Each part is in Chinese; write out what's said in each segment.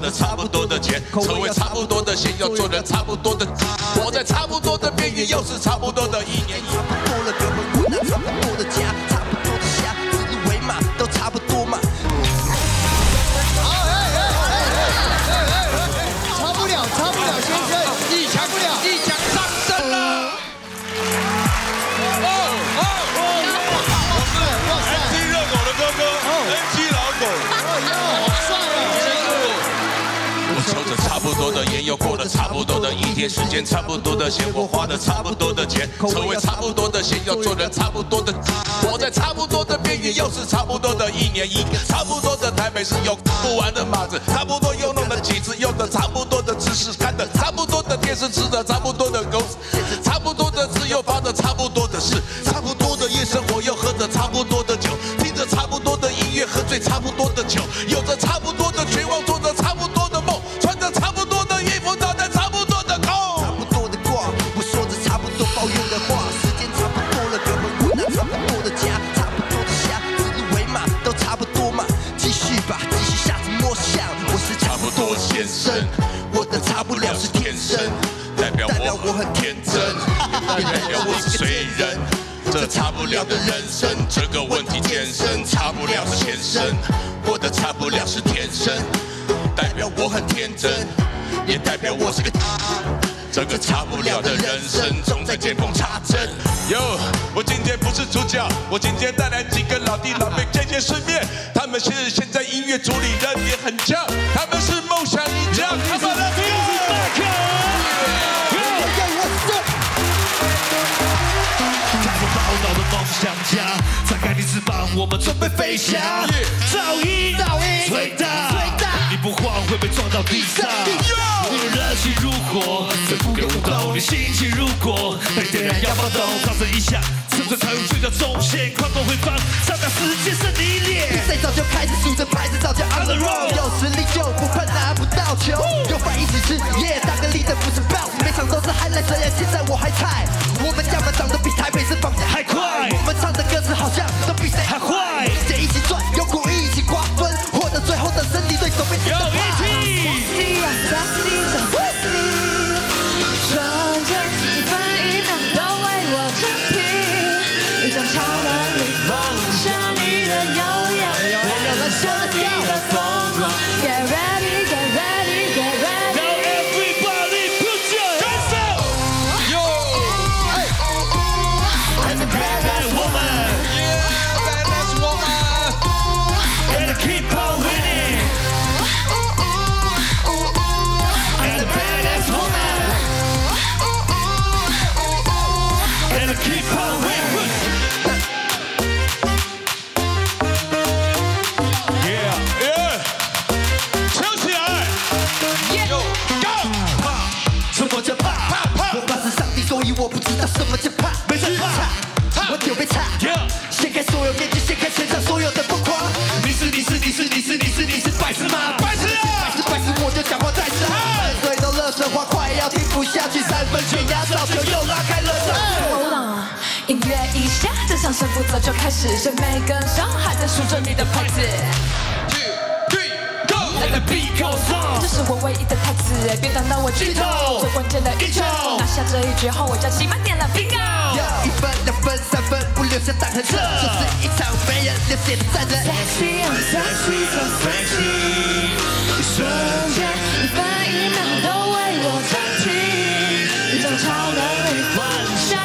花的差不多的钱，成为差不多的心，要做人差不多的，活在差不多的边缘，要是差不多的一年，差不多了就会差不多的家，差不多的侠，自以为嘛，都差不多嘛。差不了，差不了，先生，你强不了，你强上升了。MC 热狗的哥哥 ，MC 老狗。 抽着差不多的烟，又过了差不多的一天，时间差不多的闲，我花的差不多的钱，成为差不多的闲，要做人差不多的，活在差不多的边缘，又是差不多的一年一个，差不多的台北市有不完的马子，差不多又弄了几次，用的差不多的知识，看的差不多的电视，吃的差不多的狗屎，差不多的字又发的差不多的事，差不多的夜生活又喝着差不多的酒，听着差不多的音乐，喝醉差不多的酒，有着差不多的绝望，做着差不多的梦。 天生，我的差不了是天生，代表我很天真，也代表我是谁人？这差不了的人生，这个问题天生差不了是前生，我的差不了是天生，代表我很天真，也代表我是个这个差不了的人生，总在见缝插针。哟，我今天不是主角，我今天带来几个老弟老妹见见世面，他们其实现在音乐组里人也很强，他们是梦想一家。他们的歌。看我把我脑的梦想家，展开你翅膀，我们准备飞翔。噪音，最大，你不晃会被撞到地上。 热情如火，再不给舞动；你心情如果被点燃，要暴动。掌声一响，沉醉才会追到中线，狂风回放，刹那时间是你脸。比赛早就开始数着拍子，早就 on the road。有实力就不怕拿不到球，有饭一起吃，耶！当个 leader 不是 boss， 每场都是 highlight， 虽然现在我还菜。我们家门长得比台北市房价还快，我们唱的歌词好像都比谁还坏。谁一起赚，有苦一起瓜分，获得最后的胜利，对手被击垮。 掌声不早就开始，谁没跟上？还在数着你的拍子。2, 3, go，Let the beat go on。这是我唯一的台词，别挡到我剧透。最关键的一球，拿下这一局后，我就起码点了 bingo。1分、2分、3分，5、6下打横射，这是一场没人流血的战争。Sexy， 一瞬间，1分1秒都为我撑起，一张超能力幻想。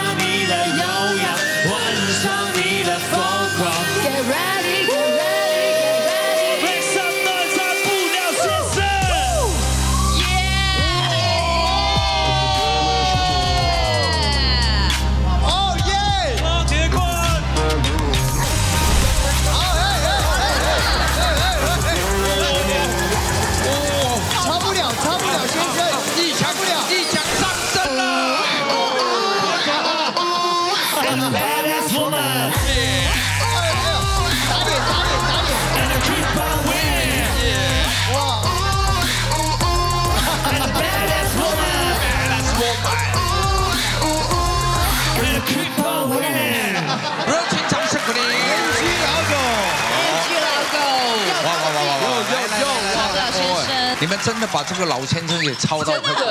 们真的把这个老先生给抄到快挂掉。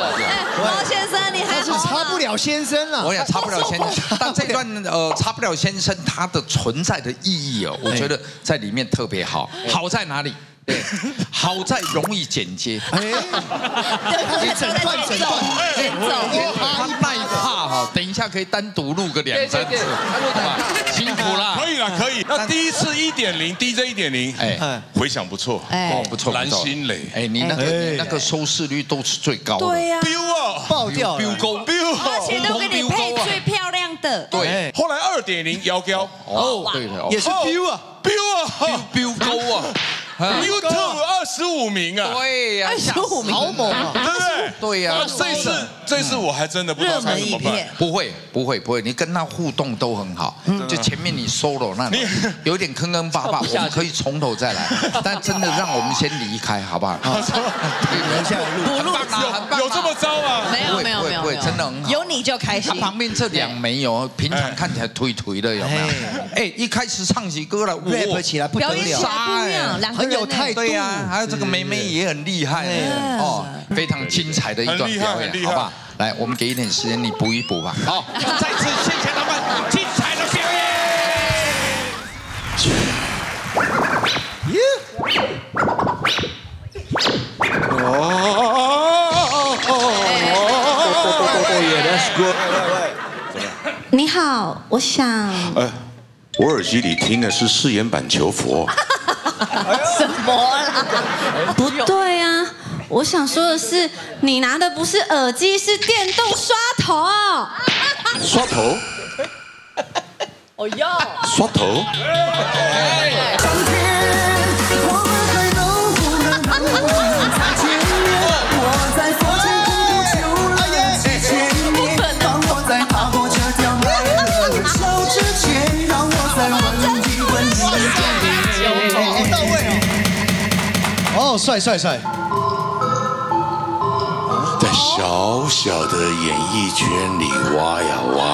老先生，你还好吗？他是插不了先生了。我也插不了先生，但这段插不了先生他的存在的意义哦，我觉得在里面特别好。好在哪里？ 对，好在容易剪接。哎，你整段，他那一趴哈，等一下可以单独录个2、3次，辛苦啦。可以啦，可以。那第一次1.0 DJ 1.0， 哎，回响不错，哎，不错。蓝心蕾，哎，你那个收视率都是最高的。对呀。爆掉 ，biu 高 ，biu， 而且都给你配最漂亮的。对。后来2.0摇高，哦，对的，也是 biu 啊 ，biu 啊 ，biu 高啊。 YouTube 25名啊，对呀，25名，好猛啊，对不对？对呀，这次我还真的不知道该怎么办。不会，你跟他互动都很好，就前面你 solo 那里有点坑坑巴巴，我们可以从头再来，但真的让我们先离开，好不好？留下来录，有这么糟吗？没有，真的很好。有你就开心。旁边这两枚有，平常看起来颓颓的，有没有？哎，一开始唱起歌来 rap 起来不得了，两个。 很有态度，对呀，还有这个妹妹也很厉害哦，非常精彩的一段表演，好吧？来，我们给一点时间你补一补吧。好，再次谢谢他们精彩的表演。你好，我想。我耳机里听的是誓言版求佛。 什么啦？不对啊！我想说的是，你拿的不是耳机，是电动刷头。刷头？哦哟！刷头？帅！在小小的演艺圈里挖呀挖，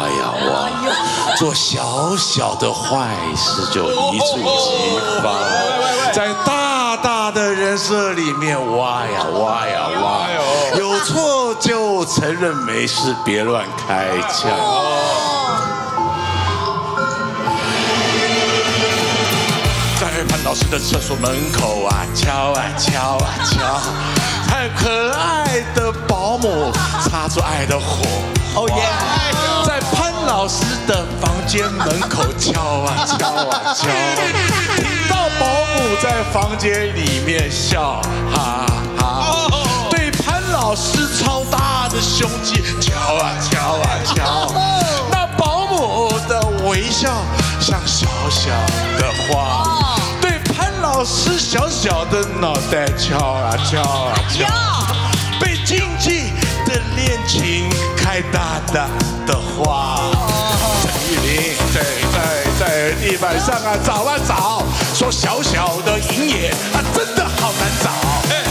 做小小的坏事就一触即发，在大大的人设里面挖呀挖，有错就承认没事，别乱开枪。在潘老师的厕所门口啊，敲啊敲，太可爱的保姆擦出爱的火，哦耶！在潘老师的房间门口敲啊敲，听到保姆在房间里面笑哈哈，对潘老师超大的胸肌敲啊敲，那保姆的微笑像小小的花。 老师小小的脑袋敲啊敲，被禁忌的恋情开大大的花。陈玉玲在地板上啊找，说小小的银眼啊真的好难找，啊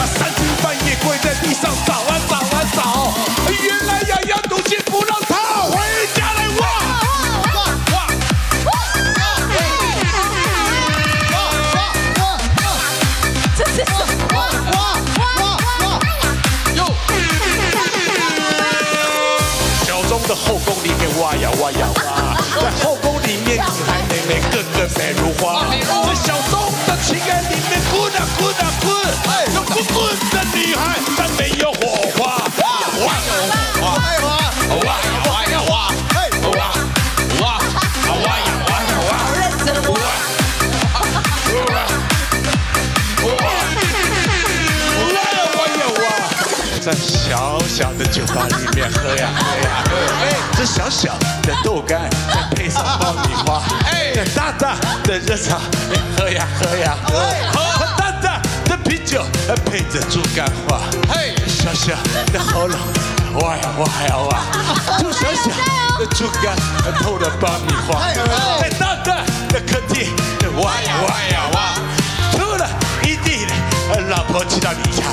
3更半夜跪在地上找，原来洋洋毒气不让他回家来忘。 在后宫里面挖呀挖，在后宫里面女孩妹妹个个美如花，在小东的情爱里面滚啊滚，有滚的女孩她没有火花，在小小的酒吧里面喝呀，这小小的豆干再配上爆米花，在大大的热茶喝呀喝，和大大的啤酒配着猪肝花，小小的喉咙挖呀挖，就小小的猪肝偷了爆米花，在大大的客厅挖呀挖，吐了一地的老婆气到你家。